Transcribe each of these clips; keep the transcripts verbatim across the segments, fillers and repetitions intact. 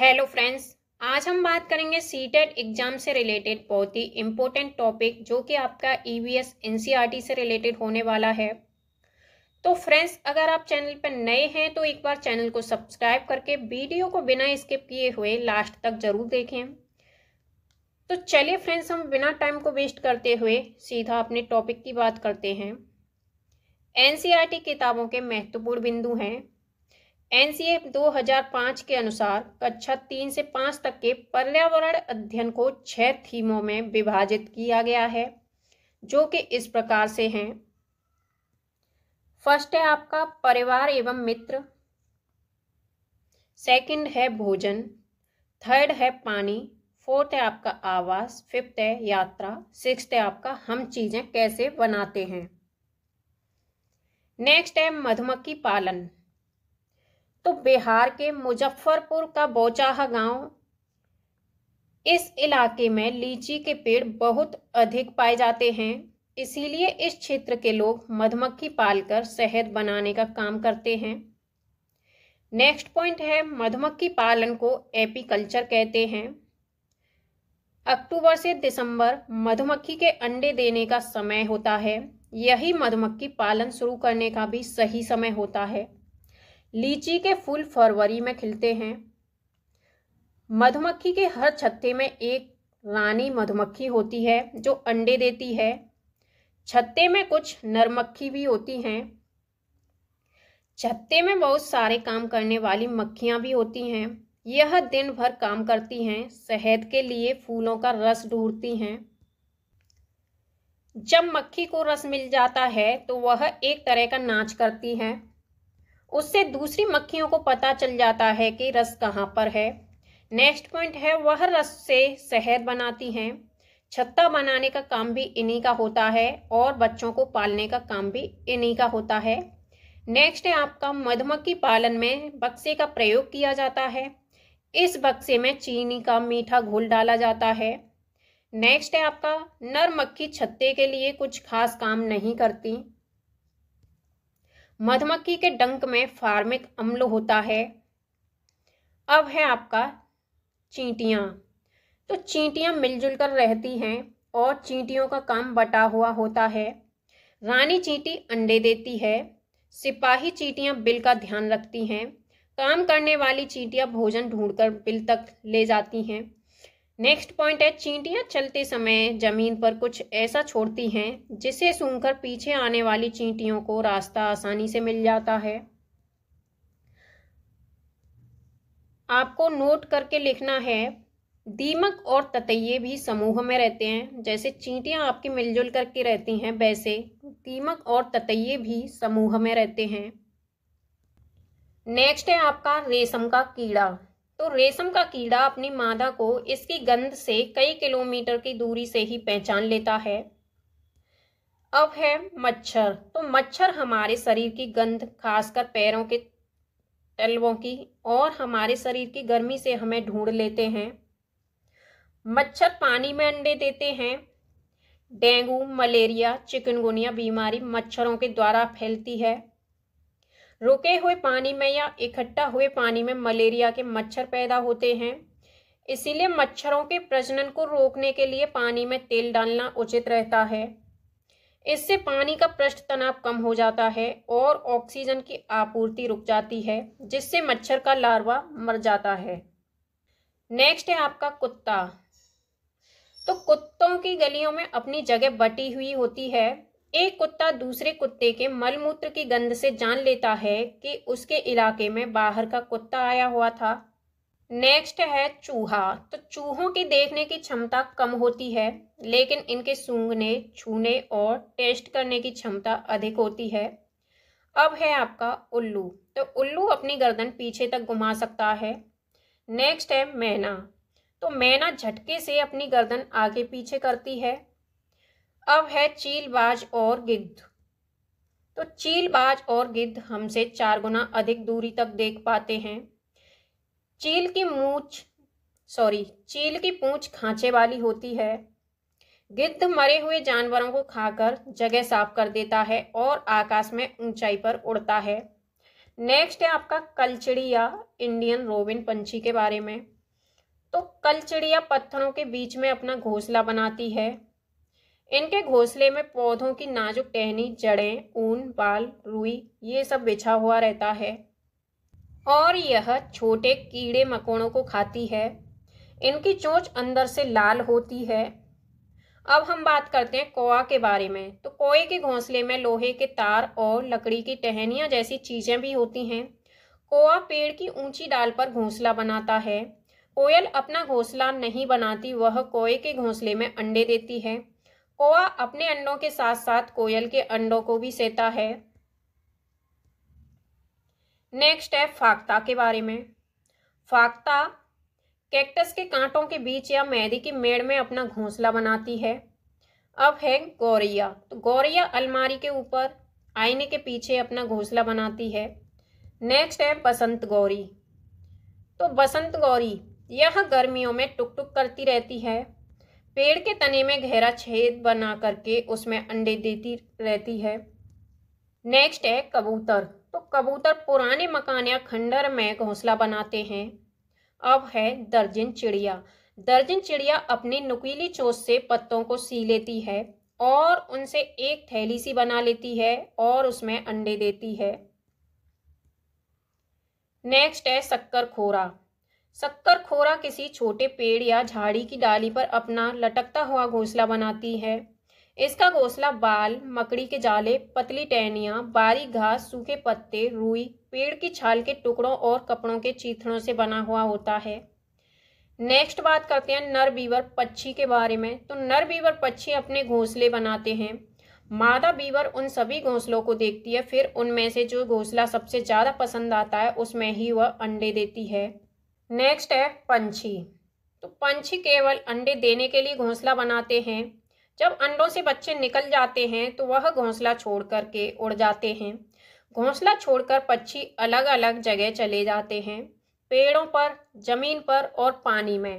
Hello friends, आज हम बात करेंगे सीटेट एग्जाम से रिलेटेड बहुत ही इम्पोर्टेंट टॉपिक जो कि आपका ईवीएस एनसीईआरटी से रिलेटेड होने वाला है। तो फ्रेंड्स, अगर आप चैनल पर नए हैं तो एक बार चैनल को सब्सक्राइब करके वीडियो को बिना स्किप किए हुए लास्ट तक जरूर देखें। तो चलिए फ्रेंड्स, हम बिना टाइम को वेस्ट करते हुए सीधा अपने टॉपिक की बात करते हैं। एनसीईआरटी किताबों के महत्वपूर्ण बिंदु हैं। एनसीएफ दो हज़ार पाँच के अनुसार कक्षा तीन से पाँच तक के पर्यावरण अध्ययन को छह थीमों में विभाजित किया गया है, जो कि इस प्रकार से हैं। फर्स्ट है आपका परिवार एवं मित्र, सेकंड है भोजन, थर्ड है पानी, फोर्थ है आपका आवास, फिफ्थ है यात्रा, सिक्स्थ है आपका हम चीजें कैसे बनाते हैं। नेक्स्ट है मधुमक्खी पालन। तो बिहार के मुजफ्फरपुर का बौचाहा गांव, इस इलाके में लीची के पेड़ बहुत अधिक पाए जाते हैं, इसीलिए इस क्षेत्र के लोग मधुमक्खी पालकर शहद बनाने का काम करते हैं। नेक्स्ट पॉइंट है मधुमक्खी पालन को एपीकल्चर कहते हैं। अक्टूबर से दिसंबर मधुमक्खी के अंडे देने का समय होता है, यही मधुमक्खी पालन शुरू करने का भी सही समय होता है। लीची के फूल फरवरी में खिलते हैं। मधुमक्खी के हर छत्ते में एक रानी मधुमक्खी होती है जो अंडे देती है। छत्ते में कुछ नरमक्खी भी होती हैं। छत्ते में बहुत सारे काम करने वाली मक्खियां भी होती हैं। यह दिन भर काम करती हैं, शहद के लिए फूलों का रस ढूंढती हैं। जब मक्खी को रस मिल जाता है तो वह एक तरह का नाच करती है, उससे दूसरी मक्खियों को पता चल जाता है कि रस कहाँ पर है। नेक्स्ट पॉइंट है वह रस से शहद बनाती हैं। छत्ता बनाने का काम भी इन्हीं का होता है और बच्चों को पालने का काम भी इन्हीं का होता है। नेक्स्ट है आपका मधुमक्खी पालन में बक्से का प्रयोग किया जाता है। इस बक्से में चीनी का मीठा घोल डाला जाता है। नेक्स्ट है आपका नर मक्खी छत्ते के लिए कुछ खास काम नहीं करती। मधुमक्खी के डंक में फॉर्मिक अम्ल होता है। अब है आपका चींटियां। तो चींटियां मिलजुल कर रहती हैं और चींटियों का काम बटा हुआ होता है। रानी चींटी अंडे देती है, सिपाही चींटियां बिल का ध्यान रखती हैं, काम करने वाली चींटियां भोजन ढूंढकर बिल तक ले जाती हैं। नेक्स्ट पॉइंट है चींटियां चलते समय जमीन पर कुछ ऐसा छोड़ती हैं जिसे सूंघकर पीछे आने वाली चींटियों को रास्ता आसानी से मिल जाता है। आपको नोट करके लिखना है। दीमक और ततैये भी समूह में रहते हैं। जैसे चींटियां आपकी मिलजुल करके रहती हैं, वैसे दीमक और ततैये भी समूह में रहते हैं। नेक्स्ट है आपका रेशम का कीड़ा। तो रेशम का कीड़ा अपनी मादा को इसकी गंध से कई किलोमीटर की दूरी से ही पहचान लेता है। अब है मच्छर। तो मच्छर हमारे शरीर की गंध, खासकर पैरों के तलवों की, और हमारे शरीर की गर्मी से हमें ढूंढ लेते हैं। मच्छर पानी में अंडे देते हैं। डेंगू, मलेरिया, चिकनगुनिया बीमारी मच्छरों के द्वारा फैलती है। रुके हुए पानी में या इकट्ठा हुए पानी में मलेरिया के मच्छर पैदा होते हैं, इसीलिए मच्छरों के प्रजनन को रोकने के लिए पानी में तेल डालना उचित रहता है। इससे पानी का पृष्ठ तनाव कम हो जाता है और ऑक्सीजन की आपूर्ति रुक जाती है, जिससे मच्छर का लार्वा मर जाता है। नेक्स्ट है आपका कुत्ता। तो कुत्तों की गलियों में अपनी जगह बटी हुई होती है। एक कुत्ता दूसरे कुत्ते के मलमूत्र की गंध से जान लेता है कि उसके इलाके में बाहर का कुत्ता आया हुआ था। नेक्स्ट है चूहा। तो चूहों की देखने की क्षमता कम होती है, लेकिन इनके सूंघने, छूने और टेस्ट करने की क्षमता अधिक होती है। अब है आपका उल्लू। तो उल्लू अपनी गर्दन पीछे तक घुमा सकता है। नेक्स्ट है मैना। तो मैना झटके से अपनी गर्दन आगे पीछे करती है। अब है चीलबाज और गिद्ध। तो चीलबाज और गिद्ध हमसे चार गुना अधिक दूरी तक देख पाते हैं। चील की मूछ सॉरी चील की पूंछ खांचे वाली होती है। गिद्ध मरे हुए जानवरों को खाकर जगह साफ कर देता है और आकाश में ऊंचाई पर उड़ता है। नेक्स्ट है आपका कलचड़िया इंडियन रोबिन पंछी के बारे में। तो कलचड़िया पत्थरों के बीच में अपना घोंसला बनाती है। इनके घोंसले में पौधों की नाजुक टहनी, जड़ें, ऊन, बाल, रुई ये सब बिछा हुआ रहता है और यह छोटे कीड़े मकोड़ों को खाती है। इनकी चोंच अंदर से लाल होती है। अब हम बात करते हैं कौआ के बारे में। तो कौए के घोंसले में लोहे के तार और लकड़ी की टहनियाँ जैसी चीज़ें भी होती हैं। कौआ पेड़ की ऊंची डाल पर घोंसला बनाता है। कोयल अपना घोंसला नहीं बनाती, वह कौए के घोंसले में अंडे देती है। कौआ अपने अंडों के साथ साथ कोयल के अंडों को भी सहता है। नेक्स्ट है फाख्ता के बारे में। फाख्ता कैक्टस के कांटों के बीच या मेहंदी की मेड़ में अपना घोंसला बनाती है। अब है गौरैया। तो गौरैया अलमारी के ऊपर, आईने के पीछे अपना घोंसला बनाती है। नेक्स्ट है बसंत गौरी। तो बसंत गौरी यह गर्मियों में टुक टुक करती रहती है। पेड़ के तने में गहरा छेद बना करके उसमें अंडे देती रहती है। नेक्स्ट है कबूतर। तो कबूतर पुराने मकान या खंडर में घोंसला बनाते हैं। अब है दर्जन चिड़िया। दर्जन चिड़िया अपनी नुकीली चोंच से पत्तों को सी लेती है और उनसे एक थैली सी बना लेती है और उसमें अंडे देती है। नेक्स्ट है शक्करखोरा। शक्करखोरा किसी छोटे पेड़ या झाड़ी की डाली पर अपना लटकता हुआ घोंसला बनाती है। इसका घोंसला बाल, मकड़ी के जाले, पतली टहनियाँ, बारीक घास, सूखे पत्ते, रुई, पेड़ की छाल के टुकड़ों और कपड़ों के चीथड़ों से बना हुआ होता है। नेक्स्ट बात करते हैं नर बीवर पक्षी के बारे में। तो नर बीवर पक्षी अपने घोंसले बनाते हैं। मादा बीवर उन सभी घोंसलों को देखती है, फिर उनमें से जो घोंसला सबसे ज़्यादा पसंद आता है उसमें ही वह अंडे देती है। नेक्स्ट है पंछी। तो पंछी केवल अंडे देने के लिए घोंसला बनाते हैं। जब अंडों से बच्चे निकल जाते हैं तो वह घोंसला छोड़ करके उड़ जाते हैं। घोंसला छोड़कर पक्षी अलग अलग जगह चले जाते हैं, पेड़ों पर, जमीन पर और पानी में।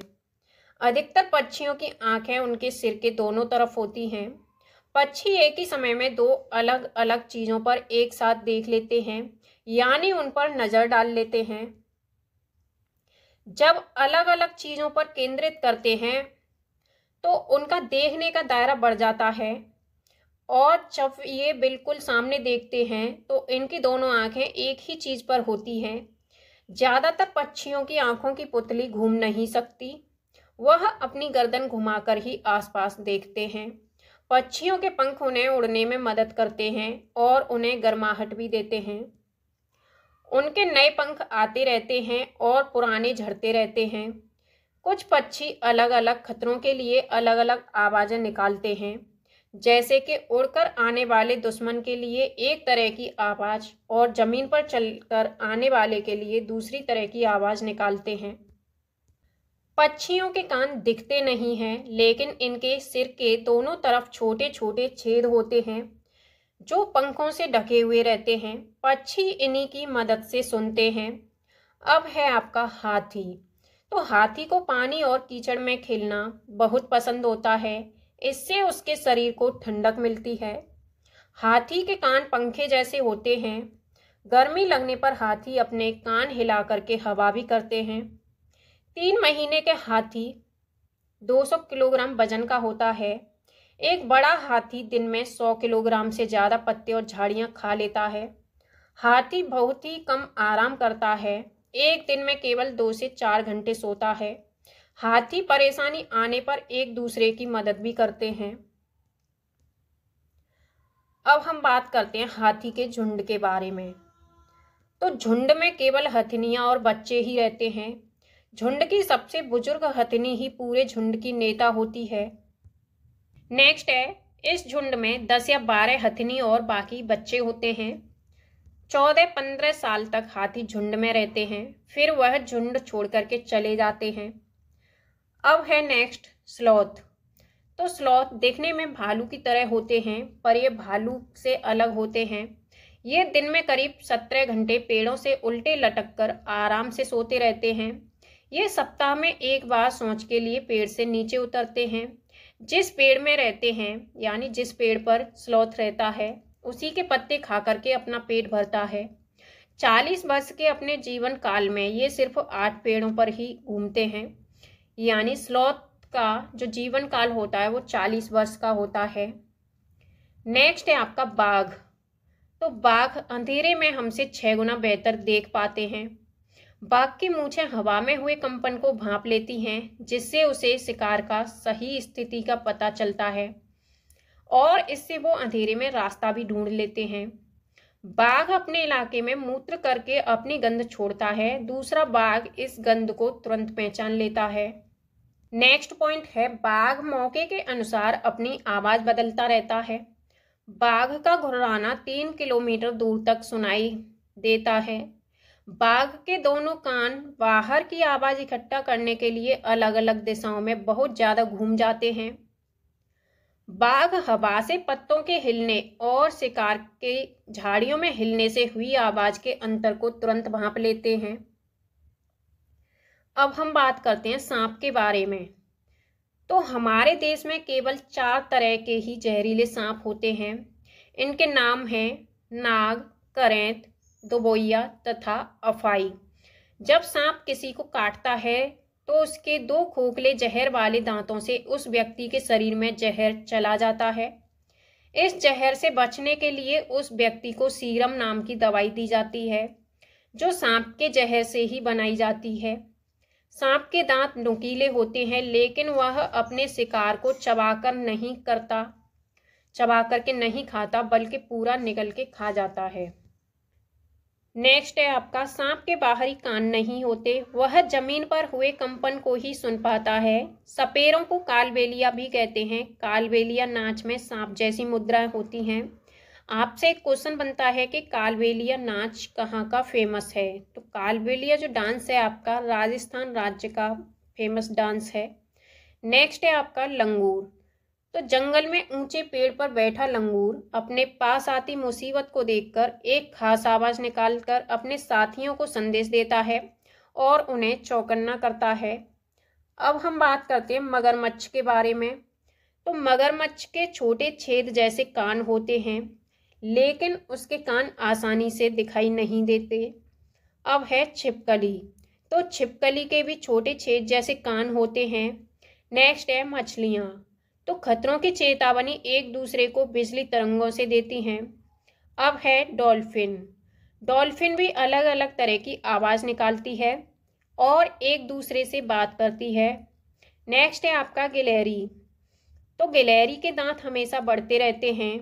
अधिकतर पक्षियों की आंखें उनके सिर के दोनों तरफ होती हैं। पक्षी एक ही समय में दो अलग अलग चीज़ों पर एक साथ देख लेते हैं, यानी उन पर नज़र डाल लेते हैं। जब अलग अलग चीज़ों पर केंद्रित करते हैं तो उनका देखने का दायरा बढ़ जाता है और जब ये बिल्कुल सामने देखते हैं तो इनकी दोनों आंखें एक ही चीज़ पर होती हैं। ज़्यादातर पक्षियों की आंखों की पुतली घूम नहीं सकती, वह अपनी गर्दन घुमाकर ही आसपास देखते हैं। पक्षियों के पंख उन्हें उड़ने में मदद करते हैं और उन्हें गर्माहट भी देते हैं। उनके नए पंख आते रहते हैं और पुराने झड़ते रहते हैं। कुछ पक्षी अलग अलग खतरों के लिए अलग अलग आवाज़ें निकालते हैं, जैसे कि उड़कर आने वाले दुश्मन के लिए एक तरह की आवाज़ और ज़मीन पर चलकर आने वाले के लिए दूसरी तरह की आवाज़ निकालते हैं। पक्षियों के कान दिखते नहीं हैं, लेकिन इनके सिर के दोनों तरफ छोटे छोटे छेद होते हैं जो पंखों से ढके हुए रहते हैं। पक्षी इन्हीं की मदद से सुनते हैं। अब है आपका हाथी। तो हाथी को पानी और कीचड़ में खेलना बहुत पसंद होता है, इससे उसके शरीर को ठंडक मिलती है। हाथी के कान पंखे जैसे होते हैं। गर्मी लगने पर हाथी अपने कान हिला करके हवा भी करते हैं। तीन महीने के हाथी दो सौ किलोग्राम वजन का होता है। एक बड़ा हाथी दिन में सौ किलोग्राम से ज़्यादा पत्ते और झाड़ियाँ खा लेता है। हाथी बहुत ही कम आराम करता है, एक दिन में केवल दो से चार घंटे सोता है। हाथी परेशानी आने पर एक दूसरे की मदद भी करते हैं। अब हम बात करते हैं हाथी के झुंड के बारे में। तो झुंड में केवल हथिनियाँ और बच्चे ही रहते हैं। झुंड की सबसे बुजुर्ग हथिनी ही पूरे झुंड की नेता होती है। नेक्स्ट है इस झुंड में दस या बारह हथिनी और बाकी बच्चे होते हैं। चौदह पंद्रह साल तक हाथी झुंड में रहते हैं, फिर वह झुंड छोड़ करके चले जाते हैं। अब है नेक्स्ट स्लॉथ। तो स्लॉथ देखने में भालू की तरह होते हैं, पर ये भालू से अलग होते हैं। ये दिन में करीब सत्रह घंटे पेड़ों से उल्टे लटक कर आराम से सोते रहते हैं। ये सप्ताह में एक बार सोच के लिए पेड़ से नीचे उतरते हैं। जिस पेड़ में रहते हैं, यानी जिस पेड़ पर स्लॉथ रहता है, उसी के पत्ते खा करके अपना पेट भरता है। चालीस वर्ष के अपने जीवन काल में ये सिर्फ आठ पेड़ों पर ही घूमते हैं। यानी स्लॉथ का जो जीवन काल होता है वो चालीस वर्ष का होता है। नेक्स्ट है आपका बाघ। तो बाघ अंधेरे में हमसे छह गुना बेहतर देख पाते हैं। बाघ की मूछें हवा में हुए कंपन को भांप लेती हैं, जिससे उसे शिकार का सही स्थिति का पता चलता है और इससे वो अंधेरे में रास्ता भी ढूंढ लेते हैं। बाघ अपने इलाके में मूत्र करके अपनी गंध छोड़ता है। दूसरा बाघ इस गंध को तुरंत पहचान लेता है। नेक्स्ट पॉइंट है बाघ मौके के अनुसार अपनी आवाज़ बदलता रहता है। बाघ का घुर्राना तीन किलोमीटर दूर तक सुनाई देता है। बाघ के दोनों कान बाहर की आवाज इकट्ठा करने के लिए अलग अलग दिशाओं में बहुत ज्यादा घूम जाते हैं। बाघ हवा से पत्तों के हिलने और शिकार के झाड़ियों में हिलने से हुई आवाज के अंतर को तुरंत भांप लेते हैं। अब हम बात करते हैं सांप के बारे में। तो हमारे देश में केवल चार तरह के ही जहरीले सांप होते हैं। इनके नाम हैं नाग, करैंत, दुबोइया तथा अफाई। जब सांप किसी को काटता है तो उसके दो खोखले जहर वाले दांतों से उस व्यक्ति के शरीर में जहर चला जाता है। इस जहर से बचने के लिए उस व्यक्ति को सीरम नाम की दवाई दी जाती है, जो सांप के जहर से ही बनाई जाती है। सांप के दांत नुकीले होते हैं, लेकिन वह अपने शिकार को चबाकर नहीं करता चबाकर के नहीं खाता, बल्कि पूरा निगल के खा जाता है। नेक्स्ट है आपका सांप के बाहरी कान नहीं होते, वह जमीन पर हुए कंपन को ही सुन पाता है। सपेरों को कालबेलिया भी कहते हैं। कालबेलिया नाच में सांप जैसी मुद्राएं होती हैं। आपसे एक क्वेश्चन बनता है कि कालबेलिया नाच कहाँ का फेमस है। तो कालबेलिया जो डांस है आपका राजस्थान राज्य का फेमस डांस है। नेक्स्ट है आपका लंगूर। तो जंगल में ऊंचे पेड़ पर बैठा लंगूर अपने पास आती मुसीबत को देखकर एक खास आवाज़ निकालकर अपने साथियों को संदेश देता है और उन्हें चौंकना करता है। अब हम बात करते हैं मगरमच्छ के बारे में। तो मगरमच्छ के छोटे छेद जैसे कान होते हैं, लेकिन उसके कान आसानी से दिखाई नहीं देते। अब है छिपकली। तो छिपकली के भी छोटे छेद जैसे कान होते हैं। नेक्स्ट है मछलियाँ। तो खतरों की चेतावनी एक दूसरे को बिजली तरंगों से देती हैं। अब है डॉल्फिन। डॉल्फिन भी अलग अलग तरह की आवाज़ निकालती है और एक दूसरे से बात करती है। नेक्स्ट है आपका गिलहरी। तो गिलहरी के दांत हमेशा बढ़ते रहते हैं।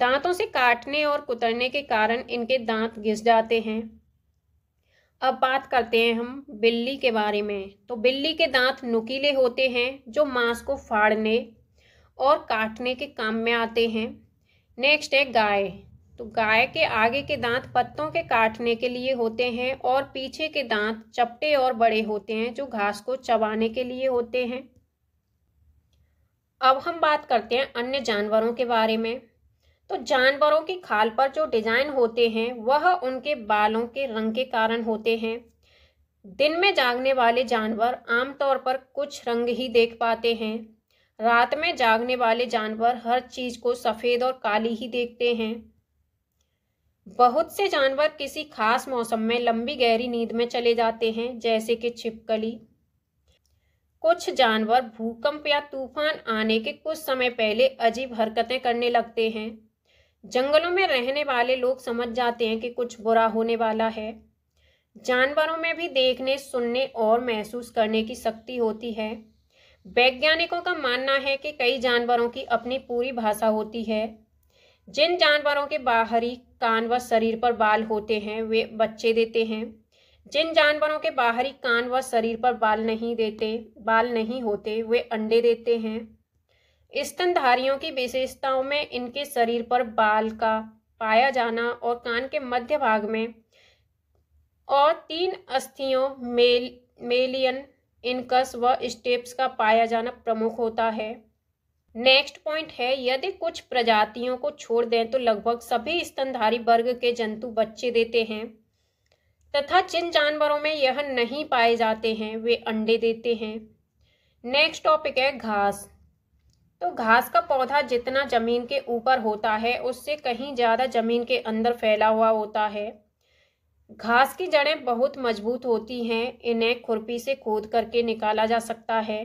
दांतों से काटने और कुतरने के कारण इनके दांत घिस जाते हैं। अब बात करते हैं हम बिल्ली के बारे में। तो बिल्ली के दांत नुकीले होते हैं, जो मांस को फाड़ने और काटने के काम में आते हैं। नेक्स्ट है गाय। तो गाय के आगे के दांत पत्तों के काटने के लिए होते हैं और पीछे के दांत चपटे और बड़े होते हैं, जो घास को चबाने के लिए होते हैं। अब हम बात करते हैं अन्य जानवरों के बारे में। तो जानवरों की खाल पर जो डिजाइन होते हैं वह उनके बालों के रंग के कारण होते हैं। दिन में जागने वाले जानवर आमतौर पर कुछ रंग ही देख पाते हैं। रात में जागने वाले जानवर हर चीज को सफेद और काली ही देखते हैं। बहुत से जानवर किसी खास मौसम में लंबी गहरी नींद में चले जाते हैं, जैसे कि छिपकली। कुछ जानवर भूकंप या तूफान आने के कुछ समय पहले अजीब हरकतें करने लगते हैं। जंगलों में रहने वाले लोग समझ जाते हैं कि कुछ बुरा होने वाला है। जानवरों में भी देखने, सुनने और महसूस करने की शक्ति होती है। वैज्ञानिकों का मानना है कि कई जानवरों की अपनी पूरी भाषा होती है। जिन जानवरों के बाहरी कान व शरीर पर बाल होते हैं वे बच्चे देते हैं। जिन जानवरों के बाहरी कान व शरीर पर बाल नहीं देते बाल नहीं होते वे अंडे देते हैं। स्तनधारियों की विशेषताओं में इनके शरीर पर बाल का पाया जाना और कान के मध्य भाग में और तीन अस्थियों मेल मेलियन इनकस व स्टेप्स का पाया जाना प्रमुख होता है। नेक्स्ट पॉइंट है यदि कुछ प्रजातियों को छोड़ दें तो लगभग सभी स्तनधारी वर्ग के जंतु बच्चे देते हैं तथा जिन जानवरों में यह नहीं पाए जाते हैं वे अंडे देते हैं। नेक्स्ट टॉपिक है घास। तो घास का पौधा जितना जमीन के ऊपर होता है उससे कहीं ज़्यादा जमीन के अंदर फैला हुआ होता है। घास की जड़ें बहुत मजबूत होती हैं, इन्हें खुरपी से खोद करके निकाला जा सकता है।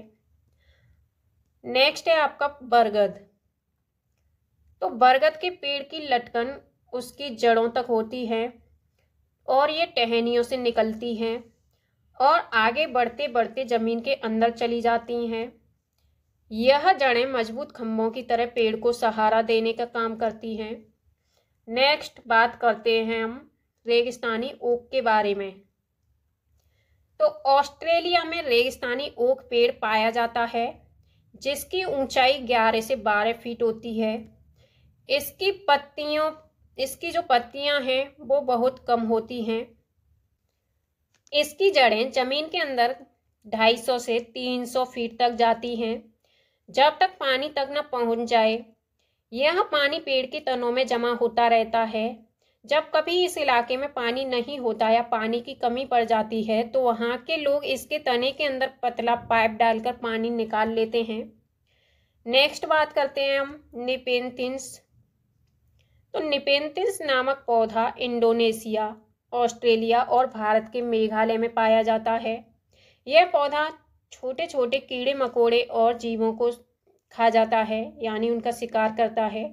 नेक्स्ट है आपका बरगद। तो बरगद के पेड़ की लटकन उसकी जड़ों तक होती है और ये टहनियों से निकलती हैं और आगे बढ़ते बढ़ते ज़मीन के अंदर चली जाती हैं। यह जड़ें मजबूत खम्भों की तरह पेड़ को सहारा देने का काम करती हैं। नेक्स्ट बात करते हैं हम रेगिस्तानी ओक के बारे में। तो ऑस्ट्रेलिया में रेगिस्तानी ओक पेड़ पाया जाता है जिसकी ऊंचाई ग्यारह से बारह फीट होती है। इसकी पत्तियों इसकी जो पत्तियां हैं वो बहुत कम होती हैं। इसकी जड़ें जमीन के अंदर ढाई सौ से तीन सौ फीट तक जाती हैं जब तक पानी तक न पहुंच जाए। यह पानी पेड़ के तनों में जमा होता रहता है। जब कभी इस इलाके में पानी नहीं होता या पानी की कमी पड़ जाती है तो वहाँ के लोग इसके तने के अंदर पतला पाइप डालकर पानी निकाल लेते हैं। नेक्स्ट बात करते हैं हम निपेंथिस। तो निपेंथिस नामक पौधा इंडोनेशिया, ऑस्ट्रेलिया और भारत के मेघालय में पाया जाता है। यह पौधा छोटे छोटे कीड़े मकोड़े और जीवों को खा जाता है, यानी उनका शिकार करता है।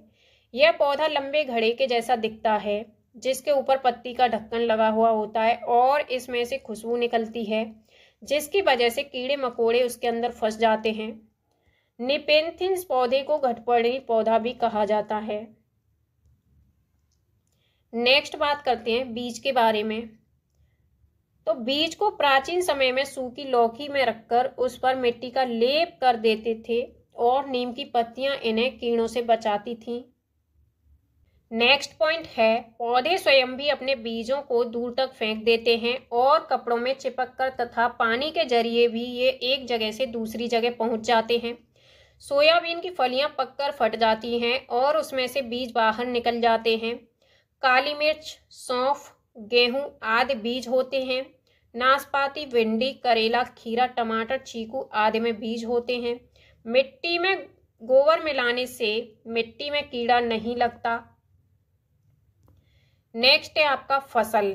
यह पौधा लंबे घड़े के जैसा दिखता है जिसके ऊपर पत्ती का ढक्कन लगा हुआ होता है और इसमें से खुशबू निकलती है जिसकी वजह से कीड़े मकोड़े उसके अंदर फंस जाते हैं। निपेंथिस पौधे को घटपड़ी पौधा भी कहा जाता है। नेक्स्ट बात करते हैं बीज के बारे में। तो बीज को प्राचीन समय में सूखी लौकी में रखकर उस पर मिट्टी का लेप कर देते थे और नीम की पत्तियां इन्हें कीड़ों से बचाती थीं। नेक्स्ट पॉइंट है पौधे स्वयं भी अपने बीजों को दूर तक फेंक देते हैं और कपड़ों में चिपककर तथा पानी के जरिए भी ये एक जगह से दूसरी जगह पहुंच जाते हैं। सोयाबीन की फलियां पककर फट जाती हैं और उसमें से बीज बाहर निकल जाते हैं। काली मिर्च, सौंफ, गेहूं आदि बीज होते हैं। नाशपाती, भिंडी, करेला, खीरा, टमाटर, चीकू आदि में बीज होते हैं। मिट्टी में गोबर मिलाने से मिट्टी में कीड़ा नहीं लगता। नेक्स्ट है आपका फसल।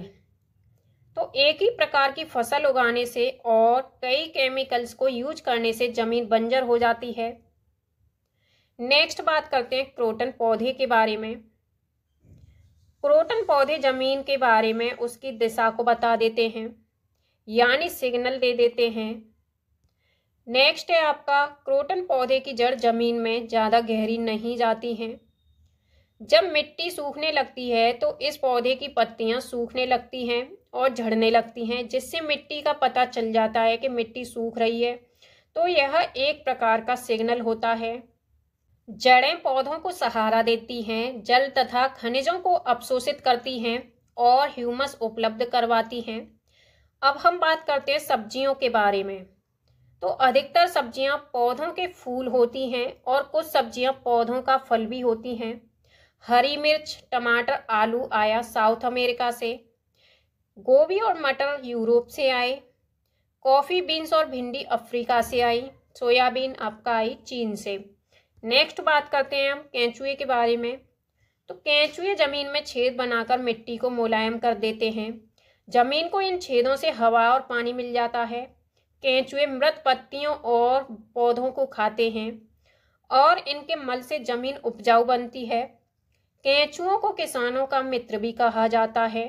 तो एक ही प्रकार की फसल उगाने से और कई केमिकल्स को यूज करने से जमीन बंजर हो जाती है। नेक्स्ट बात करते हैं क्रोटन पौधे के बारे में। क्रोटन पौधे जमीन के बारे में उसकी दिशा को बता देते हैं, यानी सिग्नल दे देते हैं। नेक्स्ट है आपका क्रोटन पौधे की जड़ जमीन में ज़्यादा गहरी नहीं जाती हैं। जब मिट्टी सूखने लगती है तो इस पौधे की पत्तियां सूखने लगती हैं और झड़ने लगती हैं, जिससे मिट्टी का पता चल जाता है कि मिट्टी सूख रही है। तो यह एक प्रकार का सिग्नल होता है। जड़ें पौधों को सहारा देती हैं, जल तथा खनिजों को अवशोषित करती हैं और ह्यूमस उपलब्ध करवाती हैं। अब हम बात करते हैं सब्जियों के बारे में। तो अधिकतर सब्जियां पौधों के फूल होती हैं और कुछ सब्जियां पौधों का फल भी होती हैं। हरी मिर्च, टमाटर, आलू आया साउथ अमेरिका से, गोभी और मटर यूरोप से आए, कॉफ़ी बीन्स और भिंडी अफ्रीका से आई, सोयाबीन आपका आई चीन से। नेक्स्ट बात करते हैं हम केंचुए के बारे में। तो केंचुए ज़मीन में छेद बनाकर मिट्टी को मुलायम कर देते हैं। ज़मीन को इन छेदों से हवा और पानी मिल जाता है। केंचुए मृत पत्तियों और पौधों को खाते हैं और इनके मल से ज़मीन उपजाऊ बनती है। केंचुओं को किसानों का मित्र भी कहा जाता है।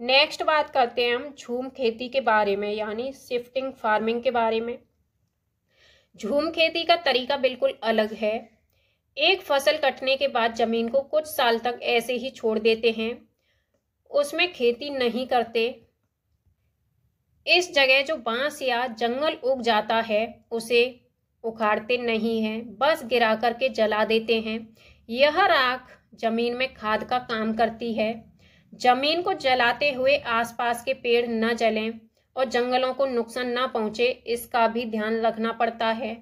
नेक्स्ट बात करते हैं हम झूम खेती के बारे में, यानी शिफ्टिंग फार्मिंग के बारे में। झूम खेती का तरीका बिल्कुल अलग है। एक फसल कटने के बाद ज़मीन को कुछ साल तक ऐसे ही छोड़ देते हैं, उसमें खेती नहीं करते। इस जगह जो बांस या जंगल उग जाता है उसे उखाड़ते नहीं हैं, बस गिरा करके जला देते हैं। यह राख जमीन में खाद का काम करती है। जमीन को जलाते हुए आसपास के पेड़ न जलें और जंगलों को नुकसान न पहुंचे, इसका भी ध्यान रखना पड़ता है।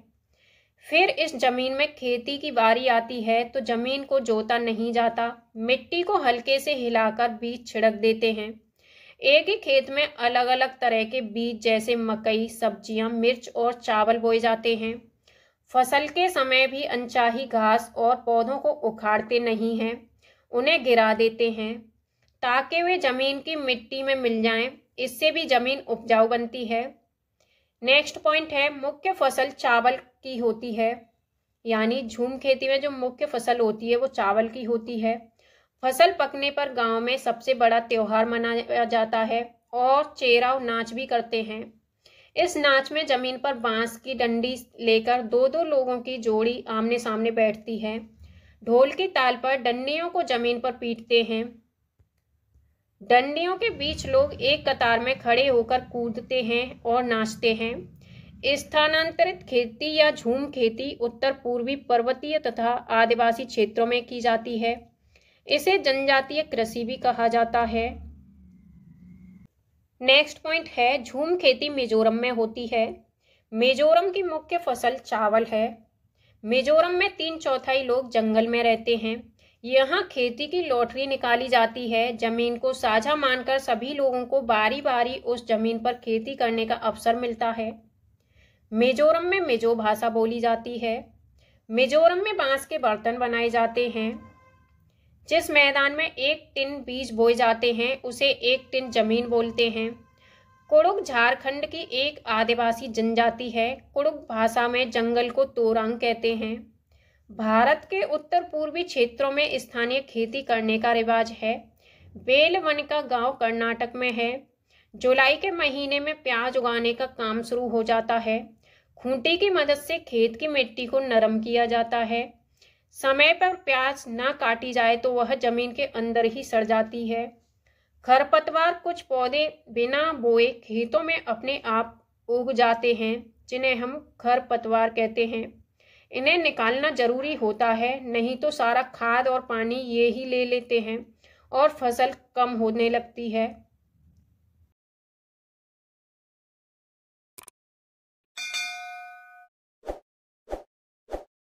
फिर इस जमीन में खेती की बारी आती है तो जमीन को जोता नहीं जाता। मिट्टी को हल्के से हिलाकर बीज छिड़क देते हैं। एक ही खेत में अलग अलग तरह के बीज जैसे मकई, सब्जियां, मिर्च और चावल बोए जाते हैं। फसल के समय भी अनचाही घास और पौधों को उखाड़ते नहीं हैं, उन्हें गिरा देते हैं ताकि वे जमीन की मिट्टी में मिल जाएं, इससे भी जमीन उपजाऊ बनती है। नेक्स्ट पॉइंट है मुख्य फसल चावल की होती है, यानी झूम खेती में जो मुख्य फसल होती है वो चावल की होती है। फसल पकने पर गांव में सबसे बड़ा त्योहार मनाया जाता है और चेराव नाच भी करते हैं। इस नाच में जमीन पर बांस की डंडी लेकर दो दो लोगों की जोड़ी आमने सामने बैठती है। ढोल की ताल पर डंडियों को जमीन पर पीटते हैं। डंडियों के बीच लोग एक कतार में खड़े होकर कूदते हैं और नाचते हैं। स्थानांतरित खेती या झूम खेती उत्तर पूर्वी पर्वतीय तथा आदिवासी क्षेत्रों में की जाती है। इसे जनजातीय कृषि भी कहा जाता है। नेक्स्ट पॉइंट है झूम खेती मिजोरम में होती है। मिजोरम की मुख्य फसल चावल है। मिजोरम में तीन चौथाई लोग जंगल में रहते हैं। यहाँ खेती की लॉटरी निकाली जाती है। जमीन को साझा मानकर सभी लोगों को बारी बारी उस जमीन पर खेती करने का अवसर मिलता है। मिजोरम में मिजो भाषा बोली जाती है। मिजोरम में बांस के बर्तन बनाए जाते हैं। जिस मैदान में एक टिन बीज बोए जाते हैं उसे एक टिन जमीन बोलते हैं। कुडुक झारखंड की एक आदिवासी जनजाति है। कुडुक भाषा में जंगल को तोरंग कहते हैं। भारत के उत्तर पूर्वी क्षेत्रों में स्थानीय खेती करने का रिवाज है। बेलवन का गांव कर्नाटक में है। जुलाई के महीने में प्याज उगाने का काम शुरू हो जाता है। खूंटी की मदद से खेत की मिट्टी को नरम किया जाता है। समय पर प्याज ना काटी जाए तो वह जमीन के अंदर ही सड़ जाती है। खरपतवार कुछ पौधे बिना बोए खेतों में अपने आप उग जाते हैं, जिन्हें हम खरपतवार कहते हैं। इन्हें निकालना जरूरी होता है, नहीं तो सारा खाद और पानी ये ही ले लेते हैं और फसल कम होने लगती है।